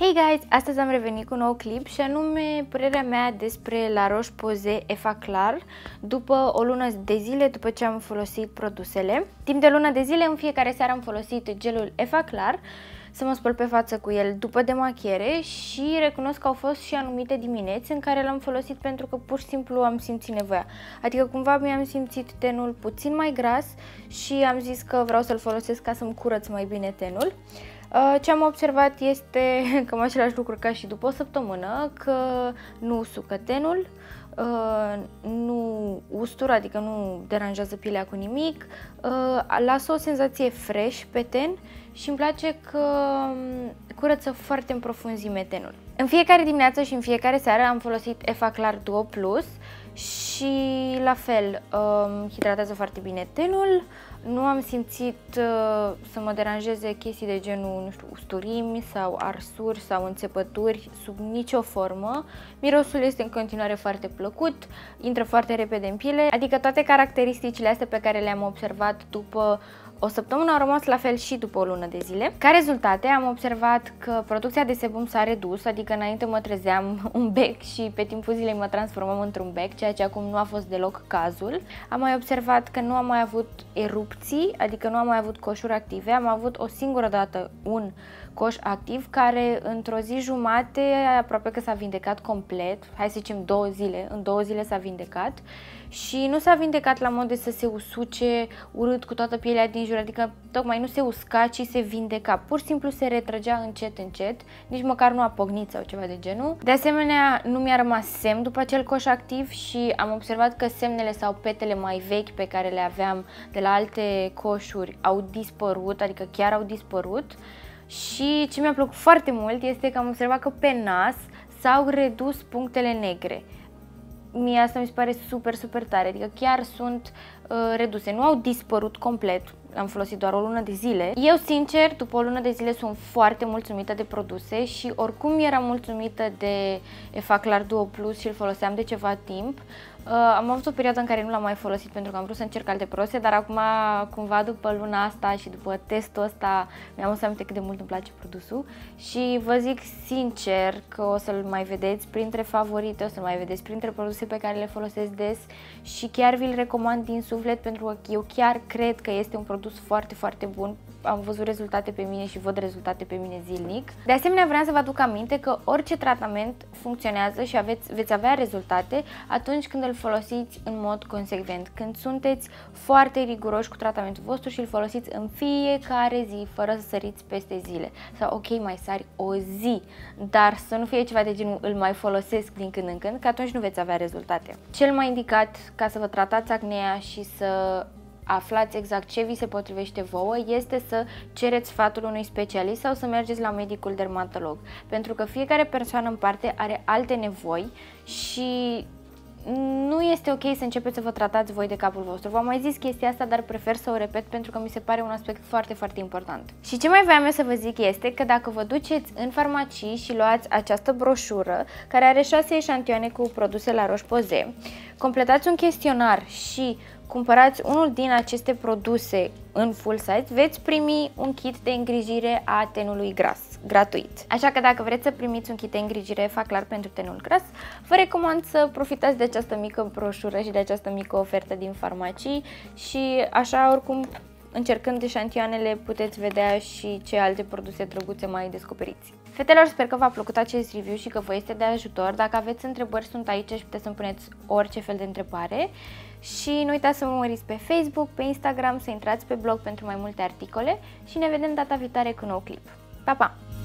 Hey guys! Astăzi am revenit cu un nou clip și anume părerea mea despre La Roche-Posay Effaclar după o lună de zile după ce am folosit produsele. Timp de lună de zile, în fiecare seară am folosit gelul Effaclar să mă spăl pe față cu el după demachiere și recunosc că au fost și anumite dimineți în care l-am folosit pentru că pur și simplu am simțit nevoia. Adică cumva mi-am simțit tenul puțin mai gras și am zis că vreau să-l folosesc ca să-mi curăț mai bine tenul. Ce am observat este cam același lucru ca și după o săptămână, că nu usucă tenul, nu ustură, adică nu deranjează pielea cu nimic, lasă o senzație fresh pe ten și îmi place că curăță foarte în profunzime tenul. În fiecare dimineață și în fiecare seară am folosit Effaclar Duo Plus și la fel hidratează foarte bine tenul, nu am simțit să mă deranjeze chestii de genul, nu știu, usturimi sau arsuri sau înțepături sub nicio formă. Mirosul este în continuare foarte plăcut, intră foarte repede în piele, adică toate caracteristicile astea pe care le-am observat după o săptămână au rămas la fel și după o lună de zile. Ca rezultate am observat că producția de sebum s-a redus, adică înainte mă trezeam un bec și pe timpul zilei mă transformam într-un bec, ceea ce acum nu a fost deloc cazul. Am mai observat că nu am mai avut erupții, adică nu am mai avut coșuri active, am avut o singură dată un coș activ care într-o zi jumate aproape că s-a vindecat complet, hai să zicem 2 zile, în 2 zile s-a vindecat și nu s-a vindecat la mod de să se usuce urât cu toată pielea din jur, adică tocmai nu se usca, ci se vindeca, pur și simplu se retrăgea încet încet, nici măcar nu a pocnit sau ceva de genul. De asemenea, nu mi-a rămas semn după acel coș activ și am observat că semnele sau petele mai vechi pe care le aveam de la alte coșuri au dispărut, adică chiar au dispărut. Și ce mi-a plăcut foarte mult este că am observat că pe nas s-au redus punctele negre. Mie asta mi se pare super, super tare, adică chiar sunt reduse, nu au dispărut complet, am folosit doar o lună de zile. Eu, sincer, după o lună de zile sunt foarte mulțumită de produse și oricum eram mulțumită de Effaclar Duo Plus și îl foloseam de ceva timp. Am avut o perioadă în care nu l-am mai folosit pentru că am vrut să încerc alte produse, dar acum, cumva, după luna asta și după testul ăsta, mi-am adus aminte cât de mult îmi place produsul și vă zic sincer că o să-l mai vedeți printre favorite, o să-l mai vedeți printre produse pe care le folosesc des și chiar vi-l recomand din suflet pentru că eu chiar cred că este un produs foarte, foarte bun. Am văzut rezultate pe mine și văd rezultate pe mine zilnic. De asemenea, vreau să vă aduc aminte că orice tratament funcționează și veți avea rezultate atunci când îl folosiți în mod consecvent, când sunteți foarte riguroși cu tratamentul vostru și îl folosiți în fiecare zi, fără să săriți peste zile. Sau ok, mai sari o zi, dar să nu fie ceva de genul îl mai folosesc din când în când, că atunci nu veți avea rezultate. Cel mai indicat ca să vă tratați acnea și să aflați exact ce vi se potrivește vouă este să cereți sfatul unui specialist sau să mergeți la medicul dermatolog, pentru că fiecare persoană în parte are alte nevoi și nu este ok să începeți să vă tratați voi de capul vostru. V-am mai zis chestia asta, dar prefer să o repet pentru că mi se pare un aspect foarte, foarte important. Și ce mai voiam eu să vă zic este că dacă vă duceți în farmacii și luați această broșură care are 6 eșantioane cu produse La Roche-Posay, completați un chestionar și cumpărați unul din aceste produse în full size, veți primi un kit de îngrijire a tenului gras, gratuit. Așa că dacă vreți să primiți un kit de îngrijire Effaclar pentru tenul gras, vă recomand să profitați de această mică broșură și de această mică ofertă din farmacii și așa oricum, încercând eșantioanele, puteți vedea și ce alte produse drăguțe mai descoperiți. Fetelor, sper că v-a plăcut acest review și că vă este de ajutor. Dacă aveți întrebări, sunt aici și puteți să-mi puneți orice fel de întrebare. Și nu uitați să mă urmăriți pe Facebook, pe Instagram, să intrați pe blog pentru mai multe articole și ne vedem data viitoare cu un nou clip. Pa, pa!